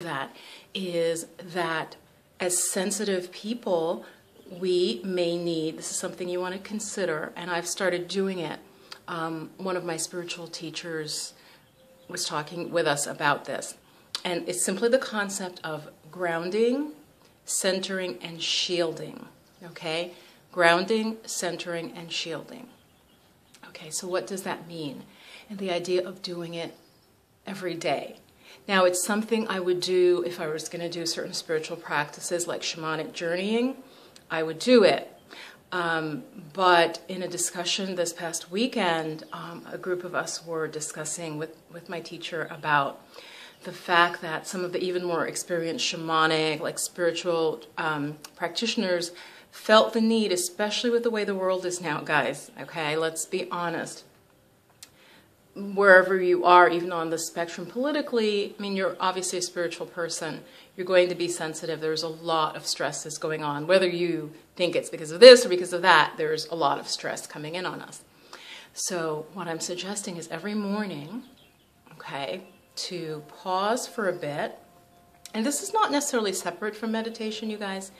that is that as sensitive people, we may need, this is something you want to consider, and I've started doing it. One of my spiritual teachers was talking with us about this, and it's simply the concept of grounding, centering, and shielding, okay? Grounding, centering, and shielding. Okay, so what does that mean? And the idea of doing it every day. Now, it's something I would do if I was going to do certain spiritual practices like shamanic journeying. I would do it. But in a discussion this past weekend, a group of us were discussing with my teacher about the fact that some of the even more experienced shamanic, like spiritual practitioners felt the need, especially with the way the world is now, guys, okay, let's be honest. Wherever you are, even on the spectrum politically, I mean, you're obviously a spiritual person. You're going to be sensitive. There's a lot of stress that's going on. Whether you think it's because of this or because of that, there's a lot of stress coming in on us. So what I'm suggesting is every morning, okay, to pause for a bit. And this is not necessarily separate from meditation, you guys,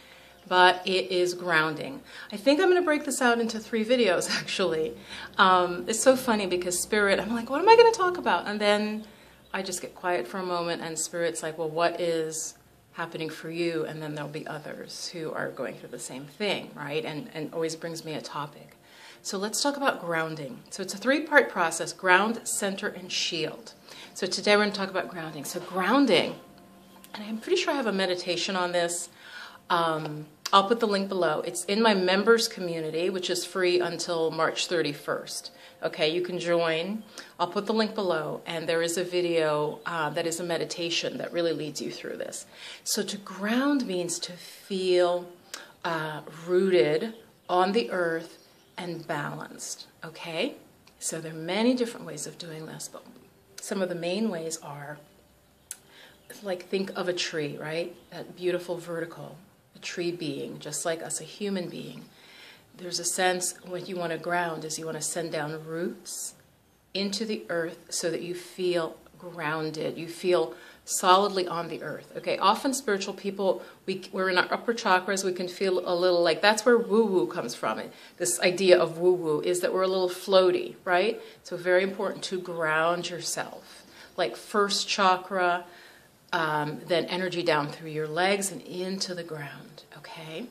but it is grounding. I think I'm going to break this out into 3 videos, actually. It's so funny because Spirit, I'm like, what am I going to talk about? And then I just get quiet for a moment and Spirit's like, well, what is happening for you? And then there'll be others who are going through the same thing, right? And always brings me a topic. So let's talk about grounding. So it's a 3-part process, ground, center, and shield. So today we're going to talk about grounding. So grounding, and I'm pretty sure I have a meditation on this. I'll put the link below. It's in my members community, which is free until March 31st. Okay, you can join. I'll put the link below, and there is a video that is a meditation that really leads you through this. So to ground means to feel rooted on the earth and balanced, okay? So there are many different ways of doing this, but some of the main ways are, like, think of a tree, right? That beautiful vertical. A tree being, just like us, a human being. There's a sense what you want to ground is you want to send down roots into the earth so that you feel grounded. You feel solidly on the earth. Okay, often spiritual people, we're in our upper chakras, we can feel a little like, that's where woo-woo comes from. This idea of woo-woo is that we're a little floaty, right? So very important to ground yourself. Like first chakra, then energy down through your legs and into the ground, okay?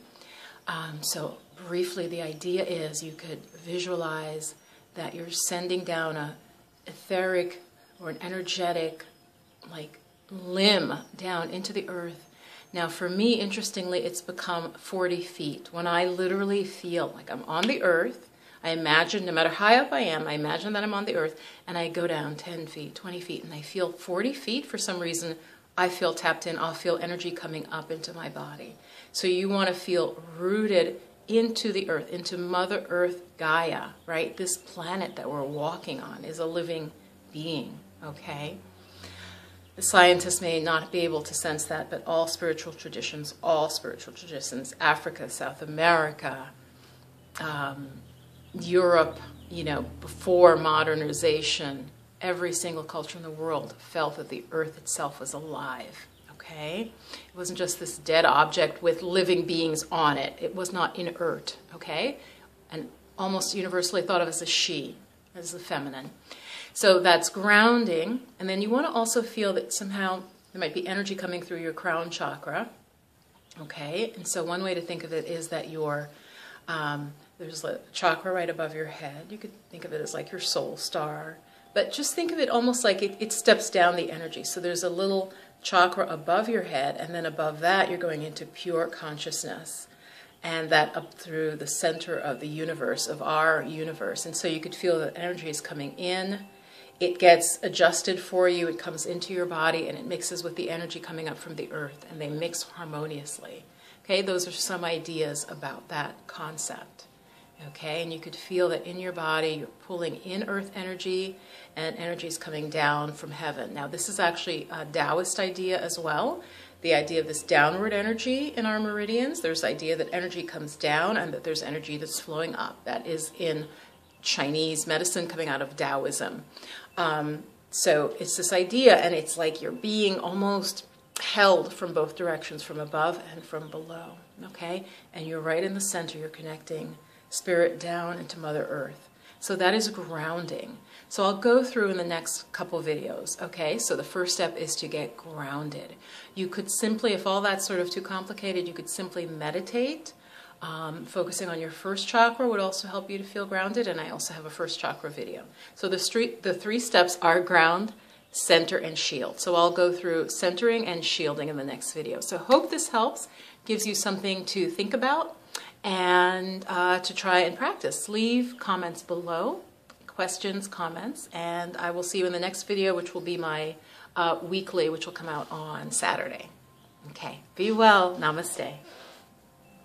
So briefly, the idea is you could visualize that you're sending down a etheric or an energetic, like, limb down into the earth. Now, for me, interestingly, it's become 40 feet. When I literally feel like I'm on the earth, I imagine, no matter how up I am, I imagine that I'm on the earth, and I go down 10 feet, 20 feet, and I feel 40 feet for some reason. I feel tapped in, I'll feel energy coming up into my body. So you want to feel rooted into the earth, into Mother Earth Gaia, right? This planet that we're walking on is a living being, okay? The scientists may not be able to sense that, but all spiritual traditions, Africa, South America, Europe, you know, before modernization, every single culture in the world felt that the earth itself was alive, okay? It wasn't just this dead object with living beings on it. It was not inert, okay? And almost universally thought of as a she, as the feminine. So that's grounding. And then you want to also feel that somehow there might be energy coming through your crown chakra, okay? And so one way to think of it is that your, there's a chakra right above your head. You could think of it as like your soul star. But just think of it almost like it steps down the energy. So there's a little chakra above your head, and then above that you're going into pure consciousness. And that up through the center of the universe, of our universe. And so you could feel that energy is coming in. It gets adjusted for you. It comes into your body, and it mixes with the energy coming up from the earth. And they mix harmoniously. Okay, those are some ideas about that concept. Okay, and you could feel that in your body, you're pulling in earth energy, and energy is coming down from heaven. Now, this is actually a Taoist idea as well, the idea of this downward energy in our meridians. There's the idea that energy comes down and that there's energy that's flowing up. That is in Chinese medicine coming out of Taoism. So it's this idea, and it's like you're being almost held from both directions, from above and from below, okay? And you're right in the center. You're connecting spirit down into Mother Earth. So that is grounding. So I'll go through in the next couple videos, okay? So the first step is to get grounded. You could simply, if all that's sort of too complicated, you could simply meditate. Focusing on your first chakra would also help you to feel grounded, and I also have a first chakra video. So the three steps are ground, center, and shield. So I'll go through centering and shielding in the next video. So hope this helps, gives you something to think about, and to try and practice. Leave comments below, questions, comments, and I will see you in the next video, which will be my weekly, which will come out on Saturday. Okay, be well. Namaste.